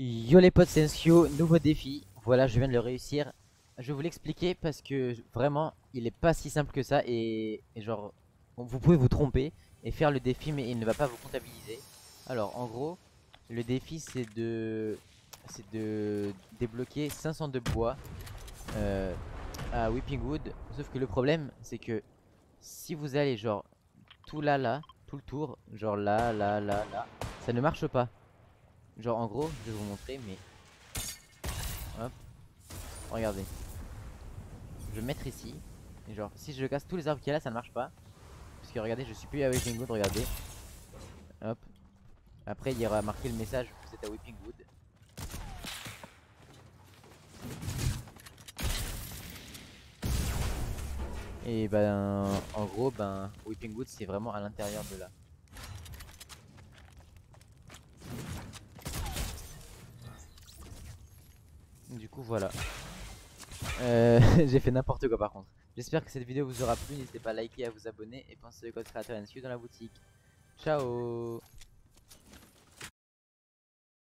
Yo les potes, c'est Ensio, nouveau défi. Voilà, je viens de le réussir. Je vais vous l'expliquer parce que vraiment, il est pas si simple que ça. Et genre, vous pouvez vous tromper et faire le défi, mais il ne va pas vous comptabiliser. Alors, en gros, le défi c'est de débloquer 500 de bois à Weeping Woods. Sauf que le problème, c'est que si vous allez genre tout là, tout le tour, genre là, ça ne marche pas. Genre en gros, je vais vous montrer, mais hop, regardez. Je vais mettre ici, et genre si je casse tous les arbres qu'il y a là, ça ne marche pas. Parce que regardez, je suis plus à Weeping Wood, regardez. Hop. Après il y aura marqué le message, vous êtes à Weeping Wood. Et ben, en gros, ben Weeping Wood c'est vraiment à l'intérieur de là. Du coup voilà, j'ai fait n'importe quoi par contre. J'espère que cette vidéo vous aura plu, n'hésitez pas à liker, à vous abonner et pensez au code créateur NSQ dans la boutique. Ciao.